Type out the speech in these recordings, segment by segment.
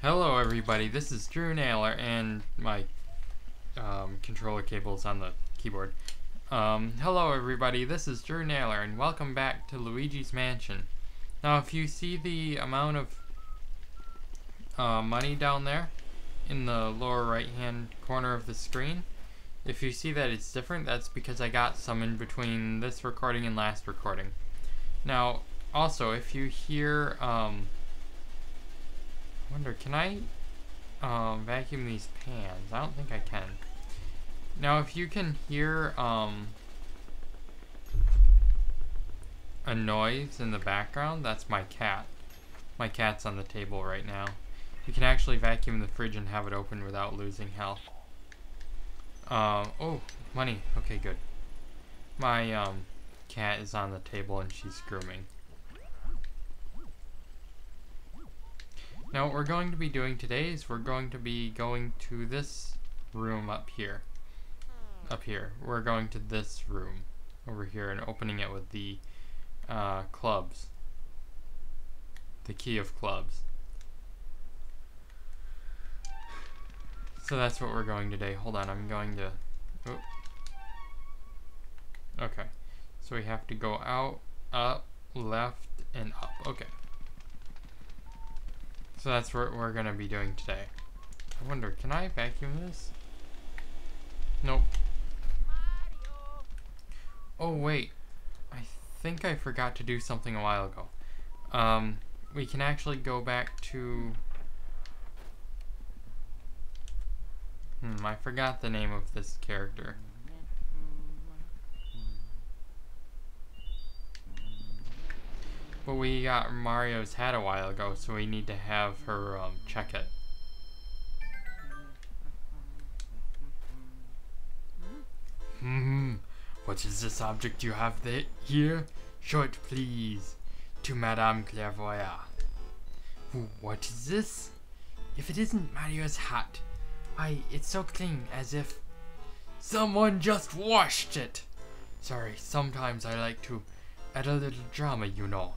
Hello everybody, this is Drew Naylor, and my controller cable's on the keyboard. Hello everybody, this is Drew Naylor, and welcome back to Luigi's Mansion. Now if you see the amount of money down there in the lower right hand corner of the screen, if you see that it's different, that's because I got some in between this recording and last recording. Now also, if you hear I wonder, can I vacuum these pans? I don't think I can. Now, if you can hear a noise in the background, that's my cat. My cat's on the table right now. You can actually vacuum the fridge and have it open without losing health. Oh, money. Okay, good. My cat is on the table and she's grooming. Now what we're going to be doing today is we're going to be going to this room up here. We're going to this room over here and opening it with the clubs. The key of clubs. So that's what we're going today. Hold on, I'm going to... Oh. Okay. So we have to go out, up, left, and up. Okay. So that's what we're going to be doing today. I wonder, can I vacuum this? Nope. Mario. Oh wait, I think I forgot to do something a while ago. We can actually go back to... I forgot the name of this character. But we got Mario's hat a while ago, so we need to have her check it. What is this object you have here? Show it, please, to Madame Clairvoyant. What is this? If it isn't Mario's hat, why, it's so clean as if someone just washed it. Sorry, sometimes I like to add a little drama, you know.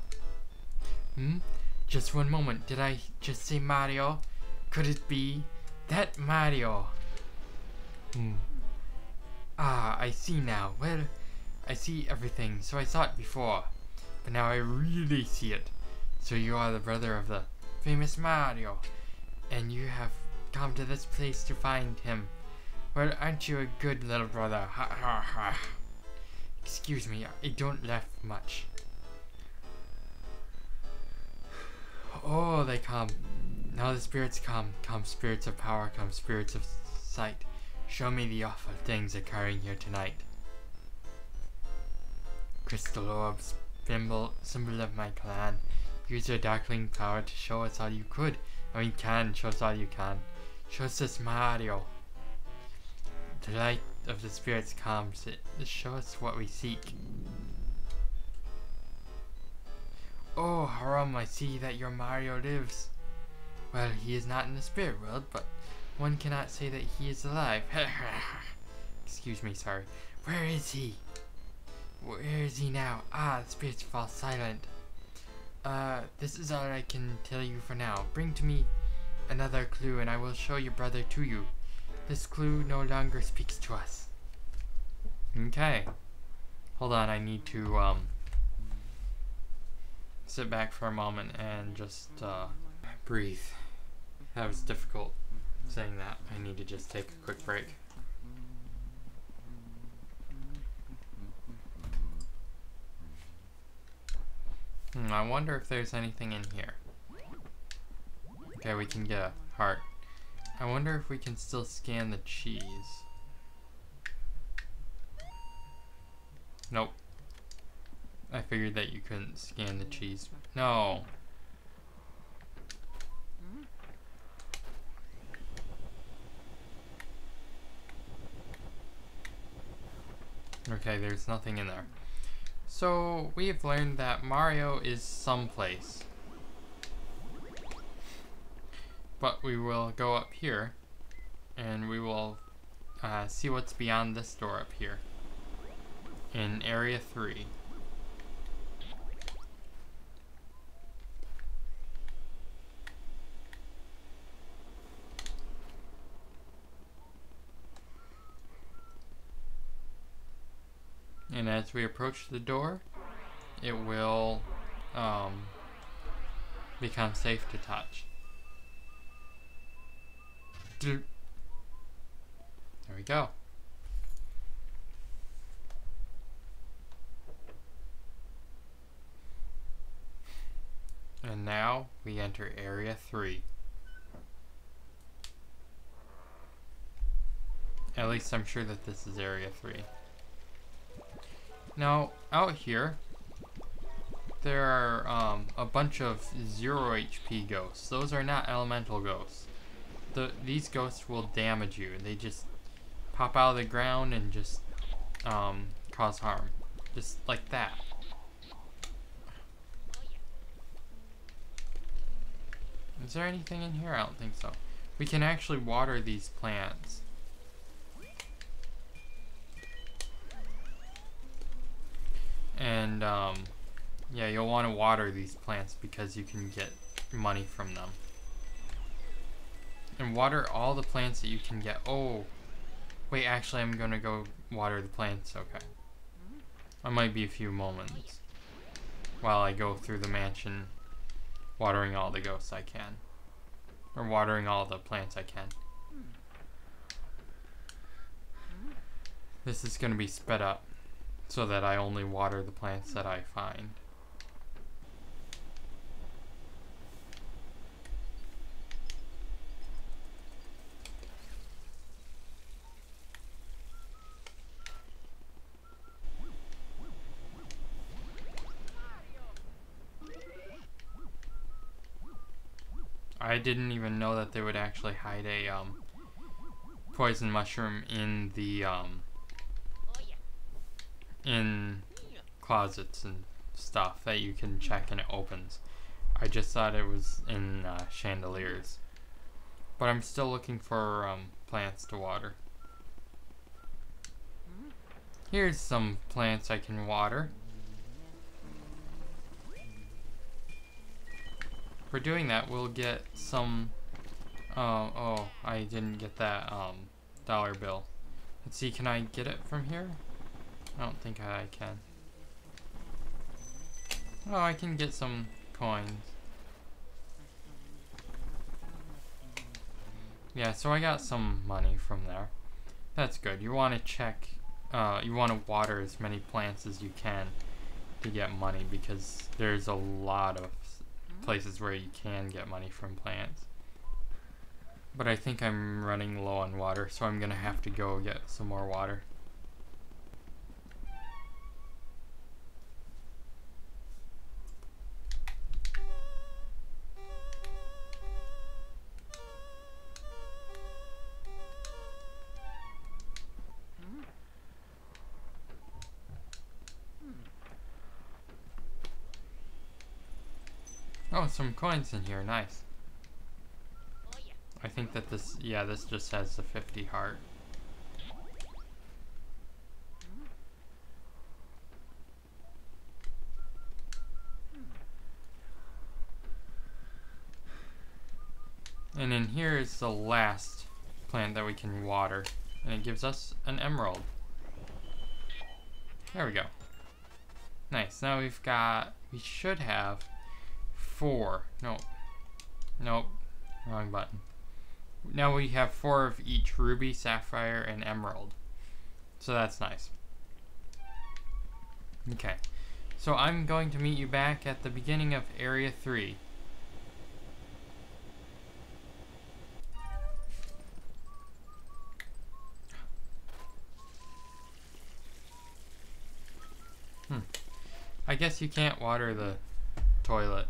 Just one moment. Did I just say Mario? Could it be that Mario? Ah, I see now. Well, I see everything, so I saw it before. But now I really see it. So you are the brother of the famous Mario, and you have come to this place to find him. Well, aren't you a good little brother? Ha ha ha. Excuse me, I don't laugh much. Oh, they come. Now the spirits come. Come, spirits of power. Come, spirits of sight. Show me the awful things occurring here tonight. Crystal orbs, symbol of my clan. Use your darkling power to show us all you could. I mean, can. Show us all you can. Show us this Mario. The light of the spirits comes. Show us what we seek. Oh, Haram, I see that your Mario lives. Well, he is not in the spirit world, but one cannot say that he is alive. Excuse me, sorry. Where is he? Where is he now? Ah, the spirits fall silent. This is all I can tell you for now. Bring to me another clue and I will show your brother to you. This clue no longer speaks to us. Okay. Hold on, I need to, sit back for a moment and just breathe. That was difficult saying that. I need to just take a quick break. I wonder if there's anything in here. Okay, we can get a heart. I wonder if we can still scan the cheese. Nope. I figured that you couldn't scan the cheese. No. Okay, there's nothing in there. So we have learned that Mario is someplace. But we will go up here and we will see what's beyond this door up here in area 3. as we approach the door, it will become safe to touch. There we go. And now we enter Area 3. At least I'm sure that this is Area 3. Now, out here, there are a bunch of 0 HP ghosts. Those are not elemental ghosts. These ghosts will damage you. They just pop out of the ground and just cause harm. Just like that. Is there anything in here? I don't think so. We can actually water these plants. And, yeah, you'll want to water these plants because you can get money from them. And water all the plants that you can get. Oh, wait, actually, I'm going to go water the plants. Okay. I might be a few moments while I go through the mansion. Watering all the ghosts I can. Or watering all the plants I can. This is going to be sped up so that I only water the plants that I find. I didn't even know that they would actually hide a poison mushroom in the in closets and stuff that you can check and it opens. I just thought it was in chandeliers, but I'm still looking for plants to water. Here's some plants I can water. For doing that, we'll get some, oh, I didn't get that, dollar bill. Let's see, can I get it from here? I don't think I can. Oh, I can get some coins. Yeah, so I got some money from there. That's good. You want to check, you want to water as many plants as you can to get money, because there's a lot of places where you can get money from plants. But I think I'm running low on water, so I'm gonna have to go get some more water. Oh, some coins in here, nice. I think that this, yeah, this just has the 50 heart. And in here is the last plant that we can water, and it gives us an emerald. There we go. Nice, now we've got, we should have 4. Nope. Nope. Wrong button. Now we have 4 of each ruby, sapphire, and emerald. So that's nice. Okay. So I'm going to meet you back at the beginning of Area 3. I guess you can't water the toilet.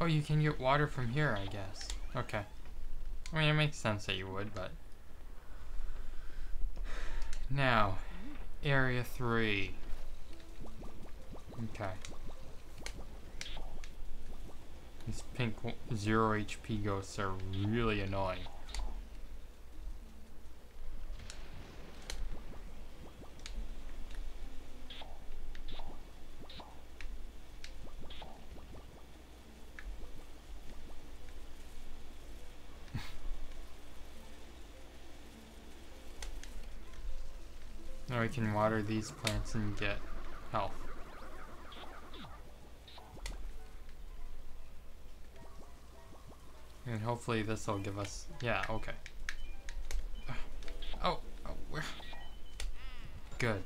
Oh, you can get water from here, I guess. Okay. I mean, it makes sense that you would, but... Now, Area 3. Okay. These pink 0 HP ghosts are really annoying. Now we can water these plants and get health. And hopefully this will give us... Yeah, okay. Oh, oh, where? Good.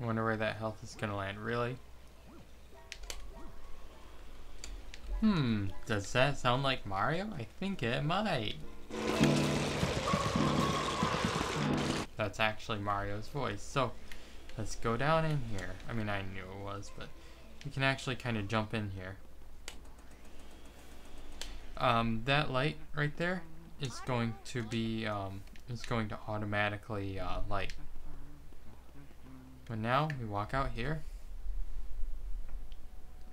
Wonder where that health is gonna land, really? Hmm, does that sound like Mario? I think it might. That's actually Mario's voice. So, let's go down in here. I mean, I knew it was, but we can actually kind of jump in here. That light right there is going to be, it's going to automatically, light. But now, we walk out here.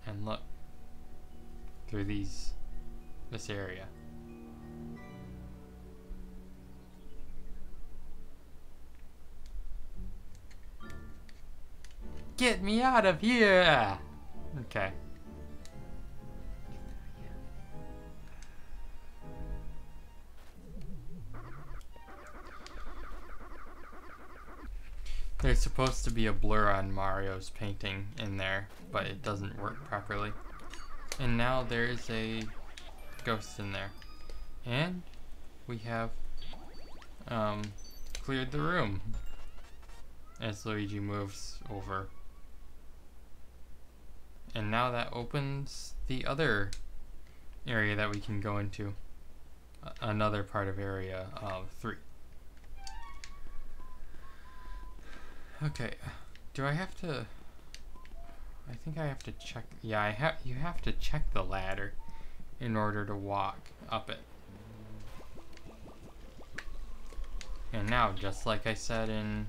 And look. Through this area. Get me out of here! Okay. There's supposed to be a blur on Mario's painting in there, but it doesn't work properly. And now there is a ghost in there. And we have cleared the room as Luigi moves over. And now that opens the other area that we can go into. Another part of area 3. Okay, do I have to... I think I have to check, yeah, you have to check the ladder in order to walk up it. And now, just like I said in...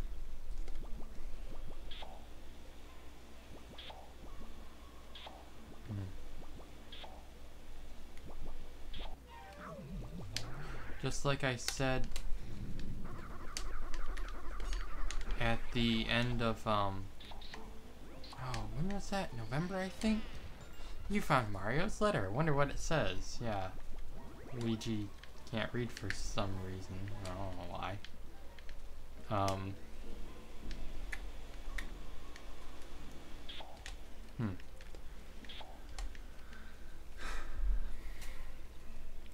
Just like I said at the end of, oh, when was that? November, I think? You found Mario's letter. I wonder what it says. Yeah. Luigi can't read for some reason. I don't know why.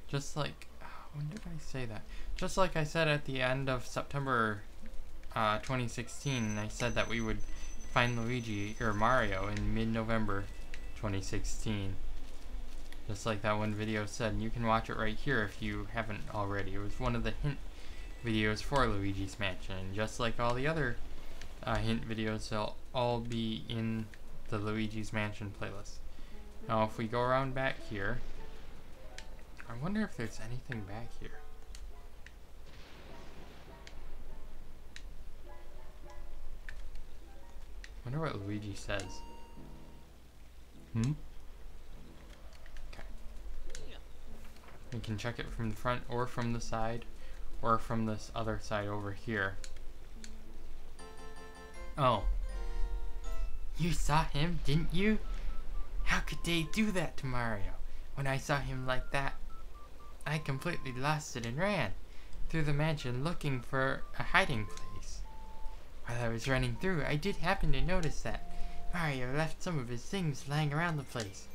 Just like... When did I say that? Just like I said at the end of September 2016, I said that we would... find Luigi, or Mario, in mid-November 2016. Just like that one video said, and you can watch it right here if you haven't already. It was one of the hint videos for Luigi's Mansion, and just like all the other hint videos, they'll all be in the Luigi's Mansion playlist. Now if we go around back here, I wonder if there's anything back here. I wonder what Luigi says. Okay. We can check it from the front or from the side or from this other side over here. Oh. You saw him, didn't you? How could they do that to Mario? When I saw him like that, I completely lost it and ran through the mansion looking for a hiding place. While I was running through, I did happen to notice that Mario left some of his things lying around the place.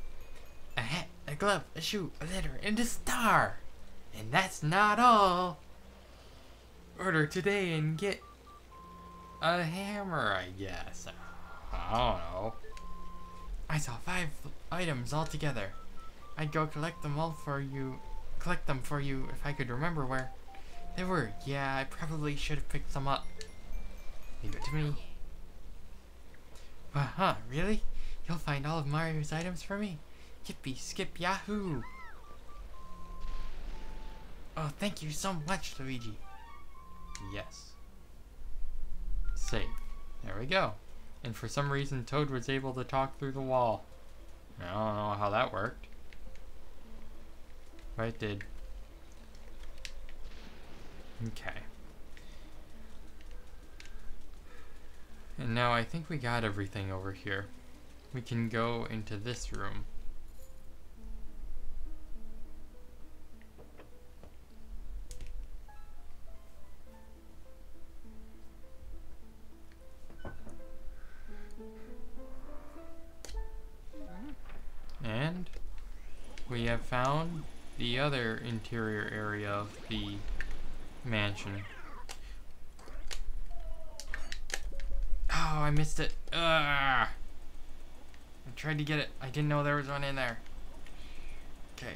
A hat, a glove, a shoe, a letter, and a star! And that's not all! Order today and get a hammer, I guess. I don't know. I saw 5 items altogether. I'd go collect them all for you, if I could remember where they were. Yeah, I probably should have picked them up. Leave it to me. Uh-huh, really? You'll find all of Mario's items for me? Yippee, skip, yahoo! Oh, thank you so much, Luigi. Yes. Save. There we go. And for some reason, Toad was able to talk through the wall. I don't know how that worked. But it did. Okay. And now I think we got everything over here. We can go into this room. And we have found the other interior area of the mansion. Oh, I missed it. Ugh. I tried to get it. I didn't know there was one in there. Okay.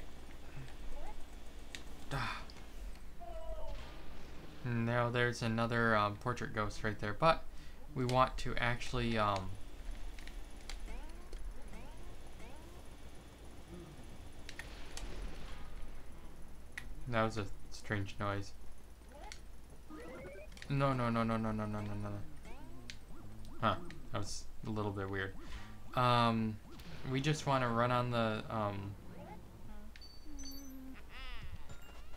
Now there's another portrait ghost right there, but we want to actually that was a strange noise. No. Huh, that was a little bit weird. We just want to run on the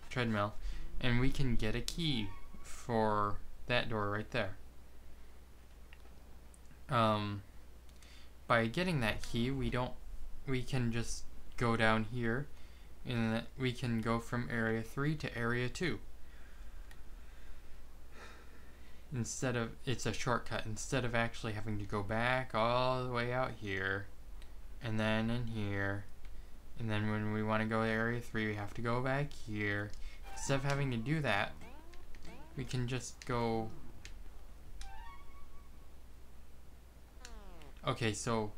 treadmill, and we can get a key for that door right there. By getting that key, we can just go down here, and we can go from area 3 to area 2. Instead of, it's a shortcut, instead of actually having to go back all the way out here and then in here, and then when we want to go to area 3 we have to go back here. Instead of having to do that, we can just go. Okay, so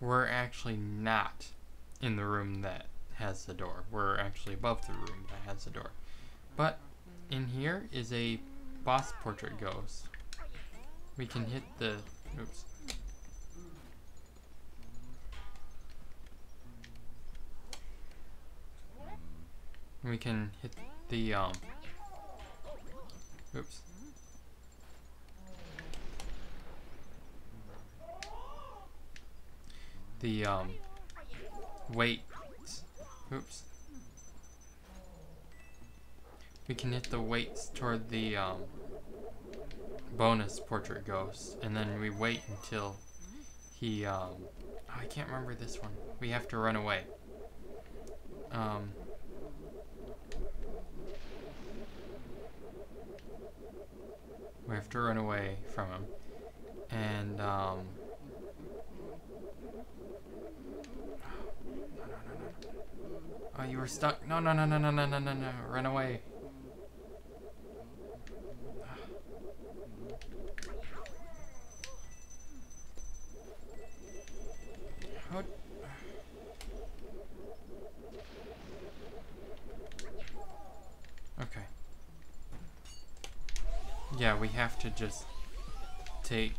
we're actually not in the room that has the door, we're actually above the room that has the door, but in here is a boss portrait goes. We can hit the, oops. We can hit the, oops. The, weight, oops. We can hit the weights toward the bonus portrait ghost, and then we wait until he, oh, I can't remember this one. We have to run away. We have to run away from him, and oh, you were stuck. No, run away. Okay. Yeah, we have to just take,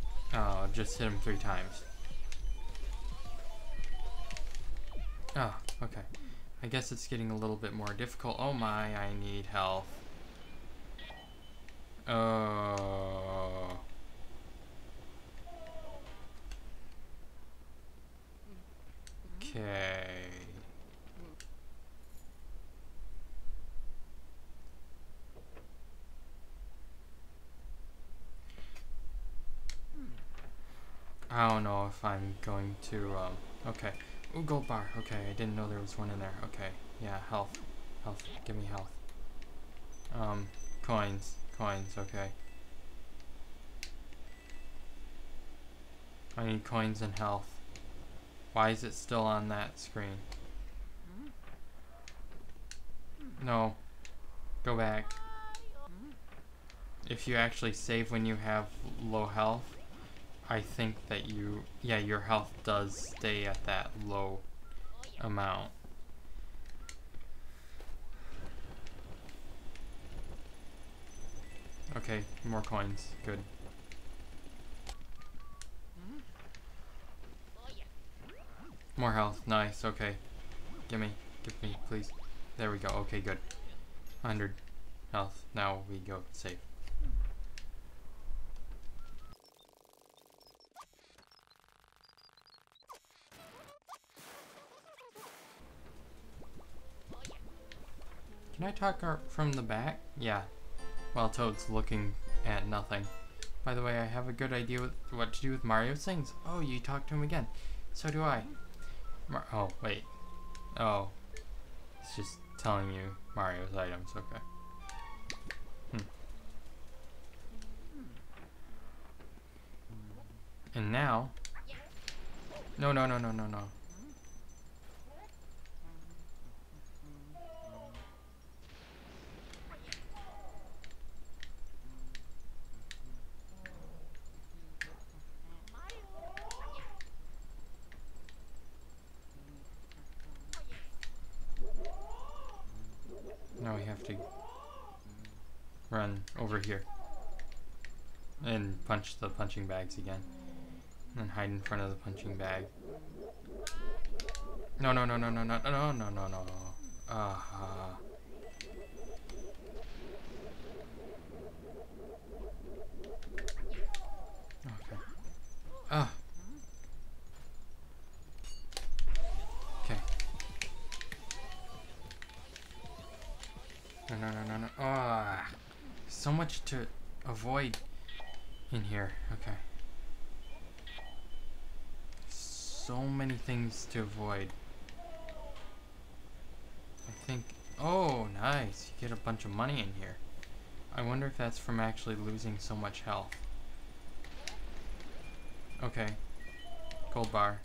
just hit him 3 times. Oh, okay. I guess it's getting a little bit more difficult. Oh my, I need health. Oh. Okay. I don't know if I'm going to, okay. Ooh, gold bar. Okay, I didn't know there was one in there. Okay, yeah, health. Health. Give me health. Coins. Coins, okay. I need coins and health. Why is it still on that screen? No. Go back. If you actually save when you have low health, I think that you, yeah, your health does stay at that low amount. Okay, more coins. Good. More health. Nice. Okay. Give me, please. There we go. Okay, good. 100 health. Now we go save. Can I talk from the back? Yeah. While Toad's looking at nothing. By the way, I have a good idea with what to do with Mario's things. Oh, you talked to him again. So do I. Oh, wait. Oh. It's just telling you Mario's items. Okay. And now... No. Now we have to run over here and punch the punching bags again and hide in front of the punching bag. No. Okay. No. Ah, so much to avoid in here. Okay. So many things to avoid. I think. Oh, nice. You get a bunch of money in here. I wonder if that's from actually losing so much health. Okay. Gold bar.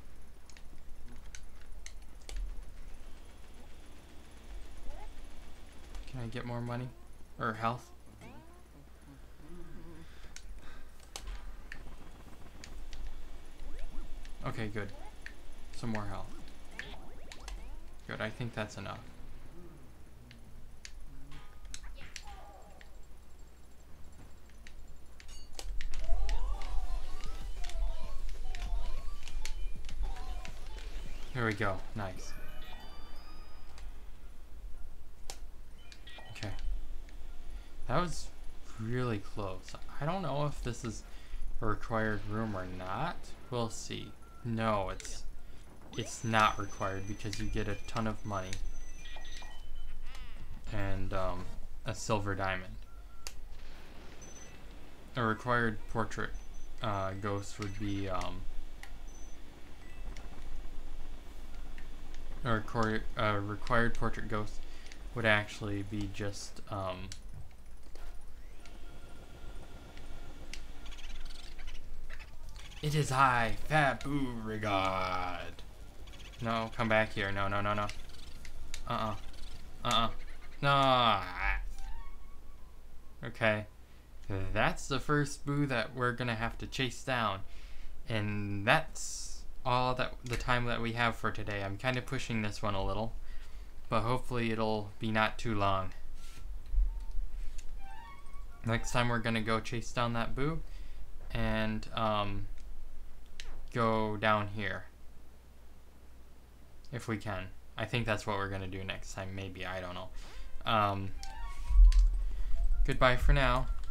Can I get more money? Or health? Okay, good. Some more health. Good, I think that's enough. Here we go, nice. That was really close. I don't know if this is a required room or not. We'll see. No, it's not required because you get a ton of money and a silver diamond. A required portrait ghost would be a required portrait ghost would actually be just It is I, Fat Beauregard. No, come back here. No. No. Okay. That's the first Boo that we're gonna have to chase down. And that's all the time that we have for today. I'm kind of pushing this one a little. But hopefully it'll be not too long. Next time we're gonna go chase down that Boo. And, go down here if we can. I think that's what we're gonna do next time, maybe, I don't know. Goodbye for now.